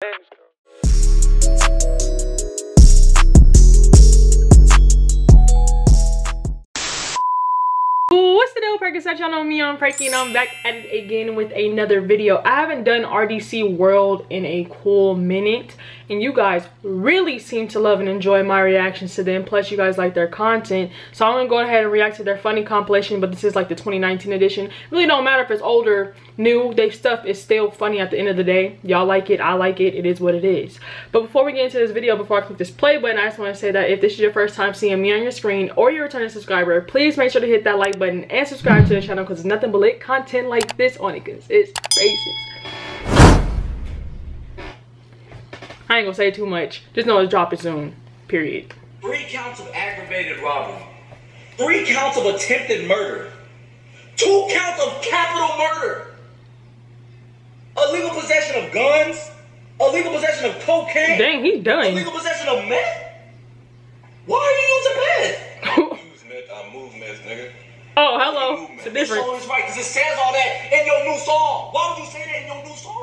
What's the deal, Perkyy? Y'all know me, I'm Perkyy, and I'm back at it again with another video. I haven't done RDC World in a cool minute, and you guys really seem to love and enjoy my reactions to them. Plus, you guys like their content, so I'm gonna go ahead and react to their funny compilation. But this is like the 2019 edition. Really don't matter if it's older, new. They stuff is still funny at the end of the day. Y'all like it, I like it. It is what it is. But before we get into this video, before I click this play button, I just want to say that if this is your first time seeing me on your screen or you're a returning subscriber, please make sure to hit that like button and subscribe to the channel because there's nothing but lit content like this on it. Cause it's racist. I ain't gonna say too much. Just know it's dropping soon. Period. 3 counts of aggravated robbery. 3 counts of attempted murder. 2 counts of capital murder. Illegal possession of guns. Illegal possession of cocaine. Dang, he's done. Illegal possession of meth. Why are you using meth? I use meth. I move meth, nigga. Oh, hello. It's a different. This song is right because it says all that in your new song. Why would you say that in your new song?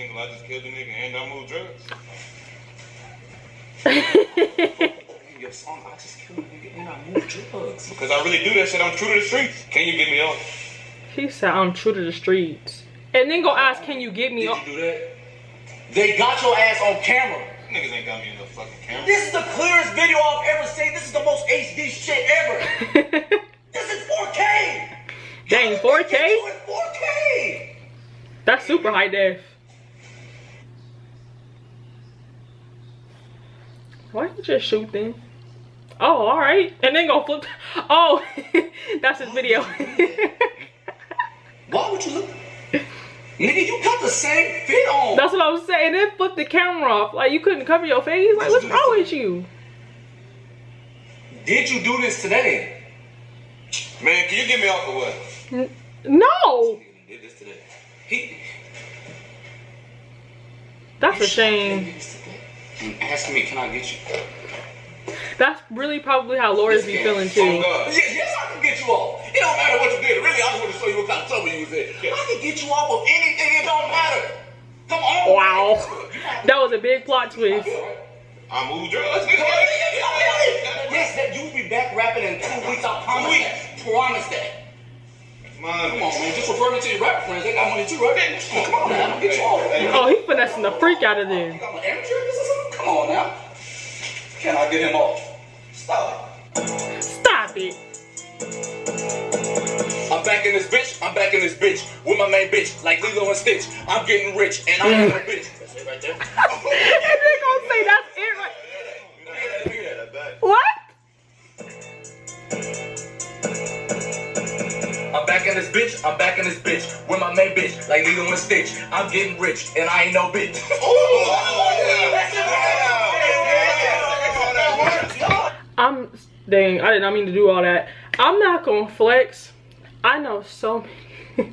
I just killed a nigga and I moved drugs. Your song, I just killed a nigga and I moved drugs. Because I really do that shit. I'm true to the streets. Can you get me on? He said, I'm true to the streets. And then go ask, can you get me on? Did you do that? They got your ass on camera. Niggas ain't got me in no fucking camera. This is the clearest video I've ever seen. This is the most HD shit ever. This is 4K. Dang, 4K? Doing 4K. That's super high def. Why you just shoot them? Oh, all right. And then go flip. Oh, that's his video. Why would you look? Nigga, you got the same fit on. That's what I was saying. Then flip the camera off. Like, you couldn't cover your face. Like, what's wrong with you? Did you do this today? Man, can you get me off or what? No. Did this today. That's a shame. Asking me, can I get you? That's really probably how lawyers be feeling too. Yes, I can get you off. It don't matter what you did. Really, I just want to show you what kind of trouble you was in. I can get you off of anything. It don't matter. Come on. Wow. That was a big plot twist. I moved drugs. Yes, that you'll be back rapping in 2 weeks. I promise that. Come on, man. Just refer me to your rapper friends. They got money too, right? Come on, man. I'm gonna get you off. Oh, he finessing the freak out of there. You got an amateur business or something? Come on now. Can I get him off? Stop it. Stop it. I'm back in this bitch. I'm back in this bitch. With my main bitch. Like Lilo and Stitch. I'm getting rich and I'm a bitch. That's it right there. And they're gonna say that's it right there. What? I'm back in this bitch. I'm back in this bitch. With my main bitch. Like Lilo and Stitch. I'm getting rich and I ain't no bitch. Dang, I did not mean to do all that. I'm not gonna flex. I know so many.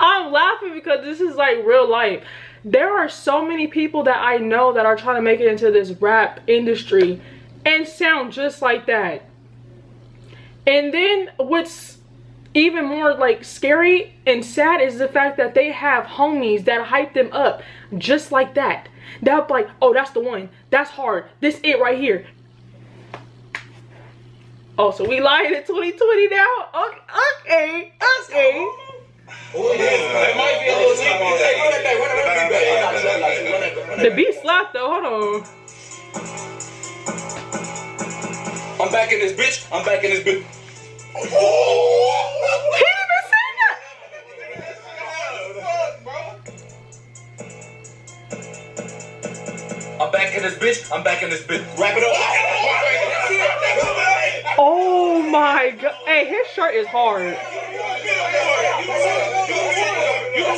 I'm laughing because this is like real life. There are so many people that I know that are trying to make it into this rap industry and sound just like that. And then what's even more like scary and sad is the fact that they have homies that hype them up just like that. They'll be like, oh, that's the one. That's hard. This it right here. Oh, so we lying in 2020 now? Okay. The beat slapped though, hold on. I'm back in this bitch, I'm back in this bitch. Oh! He didn't even say that! I'm back in this bitch, I'm back in this bitch. Wrap it up. Oh my god. Hey, his shirt is hard. You the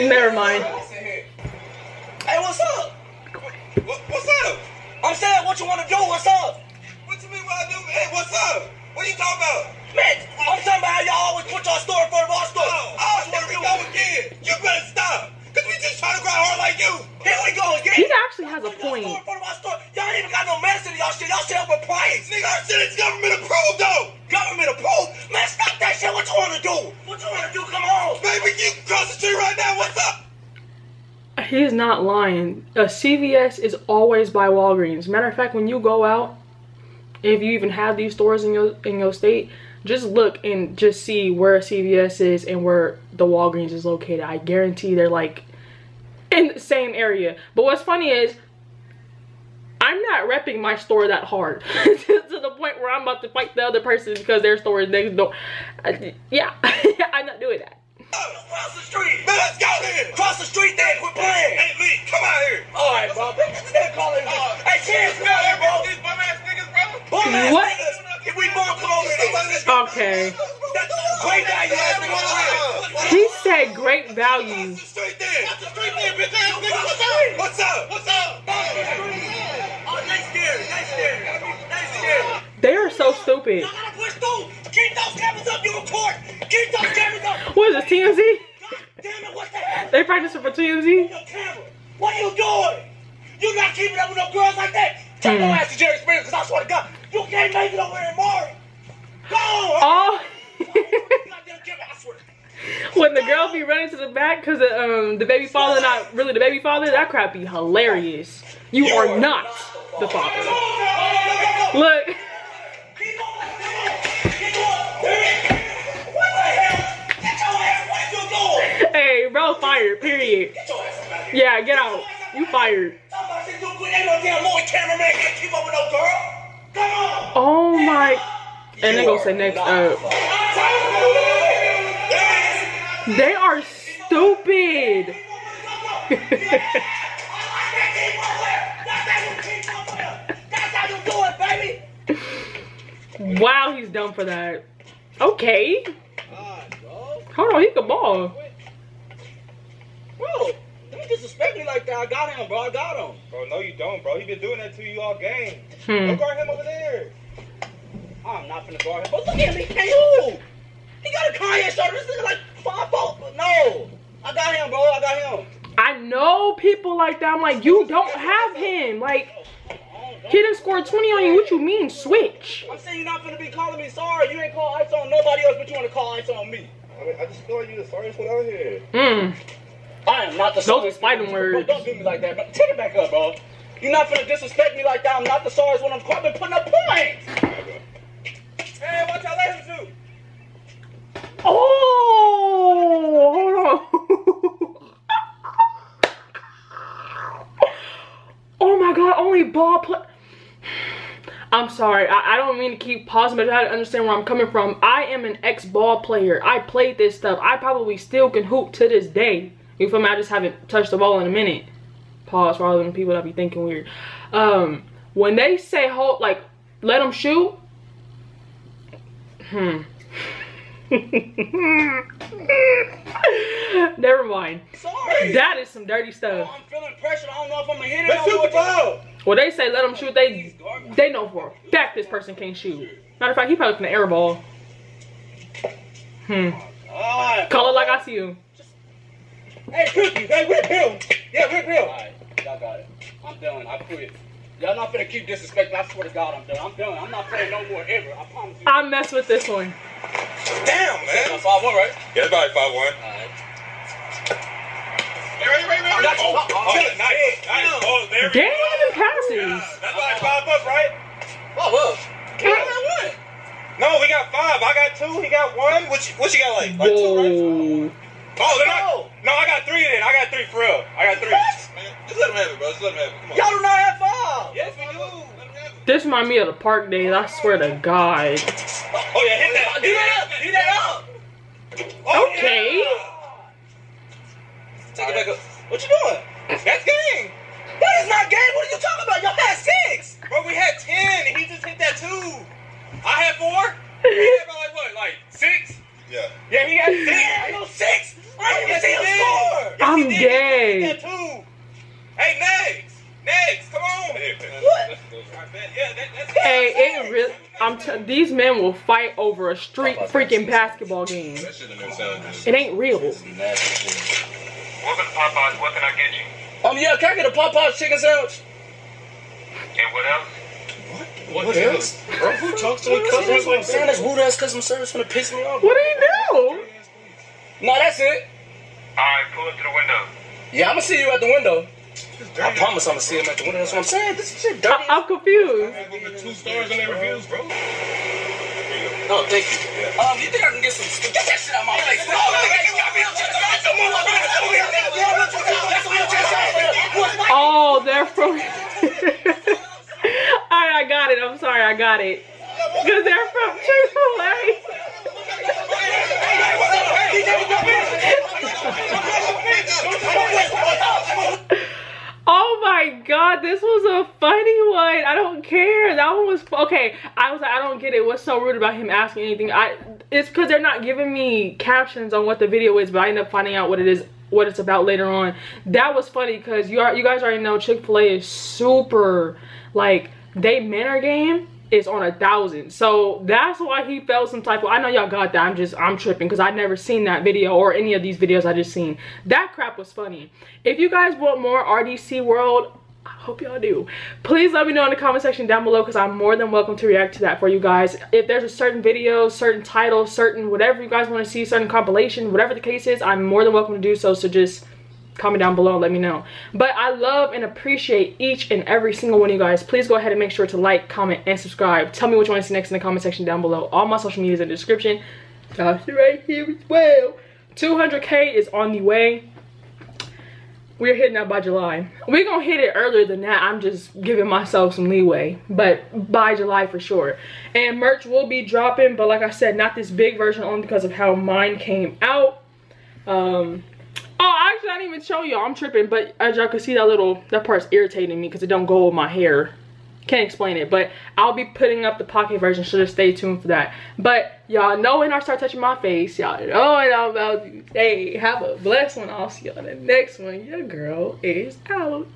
one. Never mind. Hey, what's up? What's up? I'm saying what you want to do. What's up? What you mean what I do? Hey, what's up? What you talking about? Man, I'm talking about how y'all always put y'all store in front of our store. Oh, here we go again. You better stop. Because we just trying to grind hard like you. Here we go again. He actually has a point. Y'all ain't even got no medicine in y'all shit. Y'all shit up with price. Nigga, our shit is government approved, though. Government approved? Man, stop that shit. What you want to do? What you want to do? Come on. baby, you concentrate right now, what's up? He's not lying. A CVS is always by Walgreens. Matter of fact, when you go out, if you even have these stores in your state, just look and just see where CVS is and where the Walgreens is located. I guarantee they're like in the same area. But what's funny is I'm not repping my store that hard to the point where I'm about to fight the other person because their store is next door. Yeah, I'm not doing that. Oh, cross the street, man, let's go then. Cross the street, then quit playing. Hey, Lee, come out here. All right, bro. Hey, Chance, come out here, bro. These bum ass niggas, bro. Bum ass niggas. If we both come over here. Okay. Great value, ass nigga. He said great value. Cross the street, then. Cross the street, then, bitch ass nigga. What's up? What's up? Cross the street, then. Oh, they scared. They scared. They scared. They are so stupid. Y'all gotta push through. Keep those cameras up, you report. Keep those cameras up. What is this, TMZ? God damn it, what the hell? They practicing for TMZ? What are you doing? You're not keeping up with no girls like that. Take your ass to Jerry Springer, because I swear to God, you can't make it over here tomorrow. Go! Oh. When the girl be running to the back because the baby father not really the baby father, that crap be hilarious. You are not the father. Look. Hey, bro, fired. Period. Get your ass out of here. Yeah, get out. You fired. Oh my! And then go say next up. They are stupid. Wow, he's dumb for that. Okay. Hold on, he can ball. Bro, don't disrespect me like that. I got him, bro. I got him. Bro, no you don't, bro. He been doing that to you all game. Don't guard him over there. I'm not finna guard him. But look at me. Hey, who? He got a Kanye shirt. This nigga like 5'0". No. I got him, bro. I got him. I know people like that. I'm like, you don't have him. Like, he done scored 20 on you. What you mean, switch? I'm saying you're not finna be calling me sorry. You ain't call ice on nobody else, but you want to call ice on me. I mean, I just feel like you the sorriest one out here. I am not the sorriest one. Don't do me like that, but take it back up, bro. You're not finna disrespect me like that. I'm not the sorriest one. I've been putting up points. Hey, what y'all let him do? Oh, hold on. Oh my God, only ball play. I'm sorry, I don't mean to keep pausing, but I had to understand where I'm coming from. I am an ex-ball player. I played this stuff. I probably still can hoop to this day. You feel me? I just haven't touched the ball in a minute. Pause for all them people that be thinking weird. When they say hold, like, let them shoot. Never mind. Sorry. That is some dirty stuff. Oh, I'm feeling pressure. I don't know if I'm gonna hit it. Let's shoot the ball. Well, they say let them shoot. They know for a fact this person can't shoot. Matter of fact, he probably can air ball. Call it like I see you. Hey, Cookie, hey, whip him. Yeah, whip him. All right, y'all got it. I'm done. I quit. Y'all not finna keep disrespecting. I swear to God, I'm done. I'm done. I'm not playing no more ever. I promise you. I mess with this one. Damn, man. 5-1, right? Yeah, that's probably 5-1. All right. Right. Nice. Damn, the passes. That's like 5 up, right? 5 up. What? No, we got 5. I got 2. He got 1. What you got, like 2, right? Oh, they're not. No, I got 3 then. I got 3 for real. I got 3. Man, just let him have it, bro. Just let him have it. Come on. Y'all do not have 5. Yes, we do. Let him have it. This reminds me of the park days. I swear to God. Oh yeah, hit that. Do that up. Oh, okay. Yeah. Take it back up. What you doing? That's game. That is not game. What are you talking about? Y'all had 6. Bro, we had 10, and he just hit that 2. I had 4. He had about like what, like 6? Yeah. Yeah, he had 6. He had no 6. I didn't see him score. I'm dead. He hit that 2. Hey, next, come on. What? Hey, it really. These men will fight over a street freaking basketball game. It ain't real. Welcome to Popeyes. What can I get you? Yeah, can I get a Popeyes chicken sandwich? And what else? What else? Bro, who talks to a customer? That's rude ass customer service. Gonna piss me off. What do you do? No, that's it. Alright, pull up to the window. Yeah, I'm gonna see you at the window. I promise I'm gonna see him at the window. That's what I'm saying. This is shit dirty. I'm confused. I give it 2 stars on their reviews, bro. No, thank you. You think I can get some? Get that shit out of my face. No, nigga, you got me on chest. That's the motherfucker. That's the motherfucker. Oh, they're from. Alright, I got it. I'm sorry, I got it. Because they're from Chick-fil-A. Oh my god, this was a funny one. I don't care. That one was okay. I was like, I don't get it. What's so rude about him asking anything? It's because they're not giving me captions on what the video is, but I end up finding out what it is, what it's about later on. That was funny because you guys already know Chick-fil-A is super like they manner game is on 1,000, so that's why he felt some type of. I know y'all got that. I'm tripping because I've never seen that video or any of these videos I just seen. That crap was funny. If you guys want more RDC World, I hope y'all do. Please let me know in the comment section down below because I'm more than welcome to react to that for you guys. If there's a certain video, certain title, certain whatever you guys want to see, certain compilation, whatever the case is, I'm more than welcome to do so. So just comment down below and let me know. But I love and appreciate each and every single one of you guys. Please go ahead and make sure to like, comment, and subscribe. Tell me what you want to see next in the comment section down below. All my social media is in the description. That's right here as well. 200K is on the way. We're hitting that by July. We're gonna hit it earlier than that. I'm just giving myself some leeway, but by July for sure. And merch will be dropping, but like I said, not this big version only because of how mine came out. Oh, actually, I didn't even show y'all. I'm tripping, but as y'all can see, that part's irritating me because it don't go with my hair. Can't explain it, but I'll be putting up the pocket version, so just stay tuned for that. But y'all know when I start touching my face, y'all know what I'm about to say. Have a blessed one. I'll see y'all in the next one. Your girl is out.